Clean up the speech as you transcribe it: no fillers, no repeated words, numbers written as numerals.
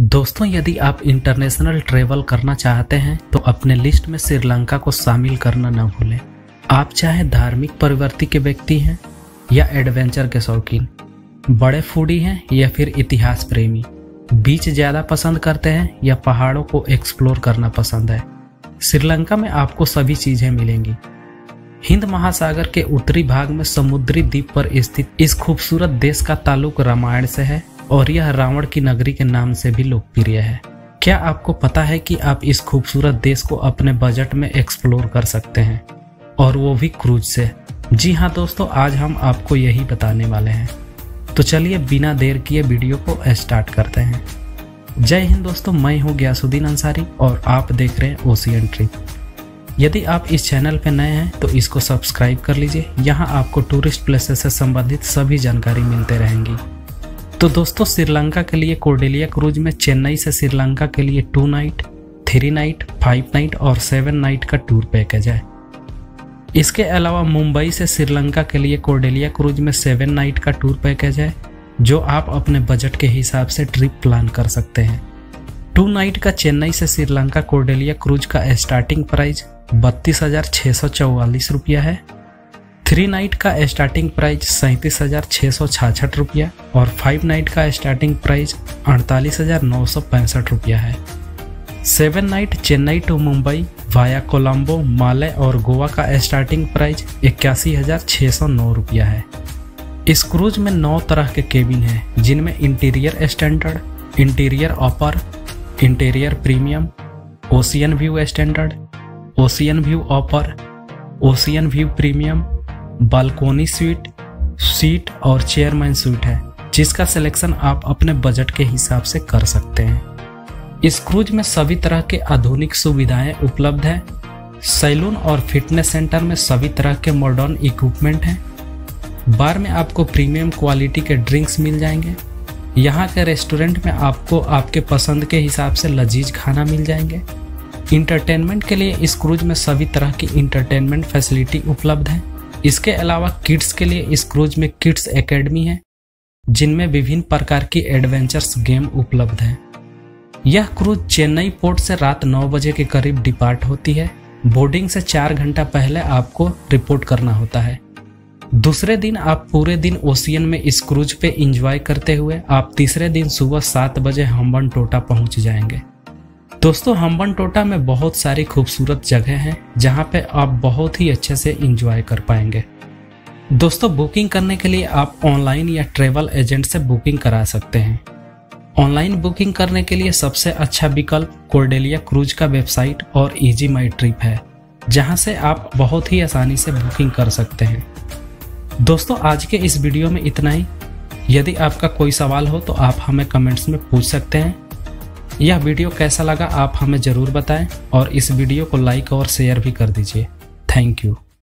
दोस्तों यदि आप इंटरनेशनल ट्रेवल करना चाहते हैं तो अपने लिस्ट में श्रीलंका को शामिल करना न भूलें। आप चाहे धार्मिक प्रवृत्ति के व्यक्ति हैं या एडवेंचर के शौकीन, बड़े फूडी हैं या फिर इतिहास प्रेमी, बीच ज़्यादा पसंद करते हैं या पहाड़ों को एक्सप्लोर करना पसंद है, श्रीलंका में आपको सभी चीज़ें मिलेंगी। हिंद महासागर के उत्तरी भाग में समुद्री द्वीप पर स्थित इस खूबसूरत देश का ताल्लुक रामायण से है और यह रावण की नगरी के नाम से भी लोकप्रिय है। क्या आपको पता है कि आप इस खूबसूरत देश को अपने बजट में एक्सप्लोर कर सकते हैं, और वो भी क्रूज से? जी हाँ दोस्तों, आज हम आपको यही बताने वाले हैं। तो चलिए बिना देर किए वीडियो को स्टार्ट करते हैं। जय हिंद दोस्तों, मैं हूँ ग्यासुद्दीन अंसारी और आप देख रहे हैं ओशियन ट्रिप। यदि आप इस चैनल पर नए हैं तो इसको सब्सक्राइब कर लीजिए, यहाँ आपको टूरिस्ट प्लेसेस से संबंधित सभी जानकारी मिलते रहेंगी। तो दोस्तों श्रीलंका के लिए कोर्डेलिया क्रूज में चेन्नई से श्रीलंका के लिए 2 नाइट, 3 नाइट, 5 नाइट और 7 नाइट का टूर पैकेज है। इसके अलावा मुंबई से श्रीलंका के लिए कोर्डेलिया क्रूज में 7 नाइट का टूर पैकेज है, जो आप अपने बजट के हिसाब से ट्रिप प्लान कर सकते हैं। 2 नाइट का चेन्नई से श्रीलंका कोर्डेलिया क्रूज का स्टार्टिंग प्राइस 32,644 रुपया है। 3 नाइट का स्टार्टिंग प्राइस 37,666 रुपया और 5 नाइट का स्टार्टिंग प्राइस 48,965 रुपया है। 7 night Chennai to Mumbai via Colombo, Male और गोवा का स्टार्टिंग प्राइस 81,609 रुपया है। इस क्रूज में 9 तरह के केबिन हैं, जिनमें interior standard, interior upper, interior premium, ocean view standard, ocean view upper, ocean view premium, balcony suite, seat और चेयरमैन स्वीट है, जिसका सिलेक्शन आप अपने बजट के हिसाब से कर सकते हैं। इस क्रूज में सभी तरह के आधुनिक सुविधाएं उपलब्ध हैं। सैलून और फिटनेस सेंटर में सभी तरह के मॉडर्न इक्विपमेंट हैं। बार में आपको प्रीमियम क्वालिटी के ड्रिंक्स मिल जाएंगे। यहाँ के रेस्टोरेंट में आपको आपके पसंद के हिसाब से लजीज खाना मिल जाएंगे। इंटरटेनमेंट के लिए इस क्रूज में सभी तरह की इंटरटेनमेंट फैसिलिटी उपलब्ध है। इसके अलावा किड्स के लिए इस क्रूज में किड्स एकेडमी है, जिनमें विभिन्न प्रकार की एडवेंचर्स गेम उपलब्ध हैं। यह क्रूज चेन्नई पोर्ट से रात 9 बजे के करीब डिपार्ट होती है। बोर्डिंग से 4 घंटा पहले आपको रिपोर्ट करना होता है। दूसरे दिन आप पूरे दिन ओशियन में इस क्रूज पे इंजॉय करते हुए आप तीसरे दिन सुबह 7 बजे हम्बनटोटा पहुँच जाएंगे। दोस्तों हम्बनटोटा में बहुत सारी खूबसूरत जगह हैं, जहां पे आप बहुत ही अच्छे से इंजॉय कर पाएंगे। दोस्तों बुकिंग करने के लिए आप ऑनलाइन या ट्रेवल एजेंट से बुकिंग करा सकते हैं। ऑनलाइन बुकिंग करने के लिए सबसे अच्छा विकल्प कोर्डेलिया क्रूज का वेबसाइट और इजी माई ट्रिप है, जहां से आप बहुत ही आसानी से बुकिंग कर सकते हैं। दोस्तों आज के इस वीडियो में इतना ही। यदि आपका कोई सवाल हो तो आप हमें कमेंट्स में पूछ सकते हैं। यह वीडियो कैसा लगा आप हमें ज़रूर बताएं और इस वीडियो को लाइक और शेयर भी कर दीजिए। Thank you.